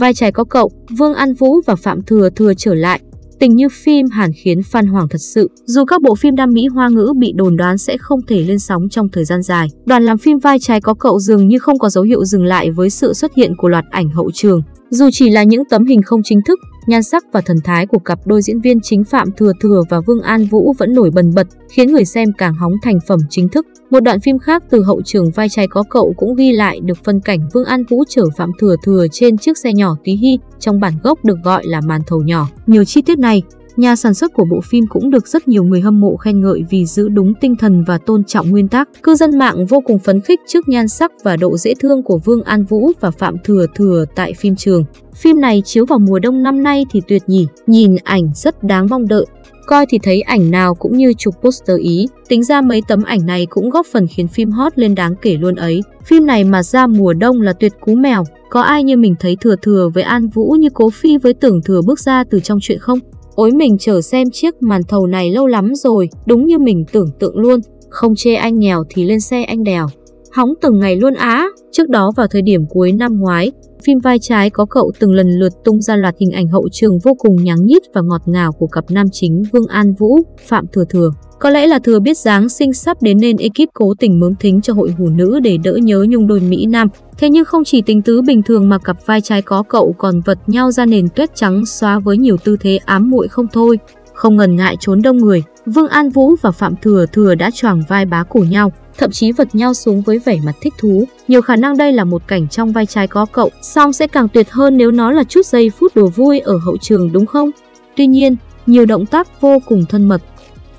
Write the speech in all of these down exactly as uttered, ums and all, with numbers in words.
Vai Trái Có Cậu, Vương An Vũ và Phạm Thừa Thừa trở lại. Tình như phim Hàn khiến fan hoảng thật sự. Dù các bộ phim đam mỹ hoa ngữ bị đồn đoán sẽ không thể lên sóng trong thời gian dài, đoàn làm phim Vai Trái Có Cậu dường như không có dấu hiệu dừng lại với sự xuất hiện của loạt ảnh hậu trường. Dù chỉ là những tấm hình không chính thức, nhan sắc và thần thái của cặp đôi diễn viên chính Phạm Thừa Thừa và Vương An Vũ vẫn nổi bần bật, khiến người xem càng hóng thành phẩm chính thức. Một đoạn phim khác từ hậu trường Vai Trái Có Cậu cũng ghi lại được phân cảnh Vương An Vũ chở Phạm Thừa Thừa trên chiếc xe nhỏ tí hi, trong bản gốc được gọi là màn thầu nhỏ. Nhờ chi tiết này, nhà sản xuất của bộ phim cũng được rất nhiều người hâm mộ khen ngợi vì giữ đúng tinh thần và tôn trọng nguyên tắc. Cư dân mạng vô cùng phấn khích trước nhan sắc và độ dễ thương của Vương An Vũ và Phạm Thừa Thừa tại phim trường. Phim này chiếu vào mùa đông năm nay thì tuyệt nhỉ, nhìn ảnh rất đáng mong đợi. Coi thì thấy ảnh nào cũng như chụp poster Ý. Tính ra mấy tấm ảnh này cũng góp phần khiến phim hot lên đáng kể luôn ấy. Phim này mà ra mùa đông là tuyệt cú mèo. Có ai như mình thấy Thừa Thừa với An Vũ như Cố Phi với Tưởng Thừa bước ra từ trong chuyện không? Ối mình chờ xem chiếc màn thầu này lâu lắm rồi, đúng như mình tưởng tượng luôn. Không chê anh nghèo thì lên xe anh đèo. Hóng từng ngày luôn á. Trước đó vào thời điểm cuối năm ngoái, phim Vai Trái Có Cậu từng lần lượt tung ra loạt hình ảnh hậu trường vô cùng nháng nhít và ngọt ngào của cặp nam chính Vương An Vũ, Phạm Thừa Thừa. Có lẽ là Thừa biết Giáng sinh sắp đến nên ekip cố tình mớm thính cho hội hủ nữ để đỡ nhớ nhung đôi Mỹ Nam. Thế nhưng không chỉ tình tứ bình thường mà cặp Vai Trái Có Cậu còn vật nhau ra nền tuyết trắng xóa với nhiều tư thế ám muội không thôi. Không ngần ngại trốn đông người, Vương An Vũ và Phạm Thừa Thừa đã choàng vai bá cổ nhau, thậm chí vật nhau xuống với vẻ mặt thích thú. Nhiều khả năng đây là một cảnh trong Vai Trái Có Cậu, song sẽ càng tuyệt hơn nếu nó là chút giây phút đùa vui ở hậu trường đúng không? Tuy nhiên, nhiều động tác vô cùng thân mật,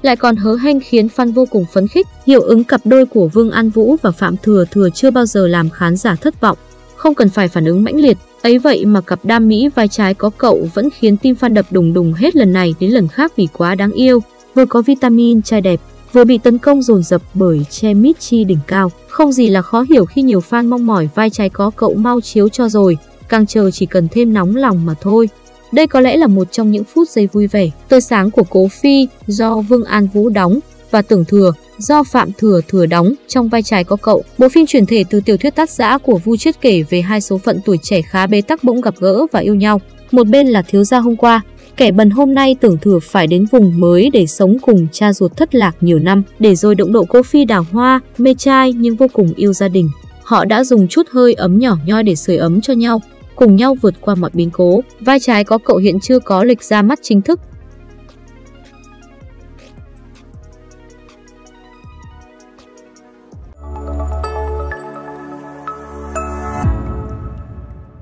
lại còn hớ hênh khiến fan vô cùng phấn khích. Hiệu ứng cặp đôi của Vương An Vũ và Phạm Thừa Thừa chưa bao giờ làm khán giả thất vọng. Không cần phải phản ứng mãnh liệt, ấy vậy mà cặp đam mỹ Vai Trái Có Cậu vẫn khiến tim fan đập đùng đùng hết lần này đến lần khác vì quá đáng yêu. Vừa có vitamin trai đẹp, vừa bị tấn công dồn dập bởi che mít chi đỉnh cao. Không gì là khó hiểu khi nhiều fan mong mỏi Vai Trái Có Cậu mau chiếu cho rồi, càng chờ chỉ cần thêm nóng lòng mà thôi. Đây có lẽ là một trong những phút giây vui vẻ, tươi sáng của Cố Phi do Vương An Vũ đóng và Tưởng Thừa do Phạm Thừa Thừa đóng trong Vai Trái Có Cậu. Bộ phim chuyển thể từ tiểu thuyết tác giả của Vu Chết kể về hai số phận tuổi trẻ khá bế tắc bỗng gặp gỡ và yêu nhau. Một bên là thiếu gia hôm qua, kẻ bần hôm nay. Tưởng Thừa phải đến vùng mới để sống cùng cha ruột thất lạc nhiều năm, để rồi động độ Cố Phi đào hoa, mê trai nhưng vô cùng yêu gia đình. Họ đã dùng chút hơi ấm nhỏ nhoi để sưởi ấm cho nhau, cùng nhau vượt qua mọi biến cố. Vai Trái Có Cậu hiện chưa có lịch ra mắt chính thức,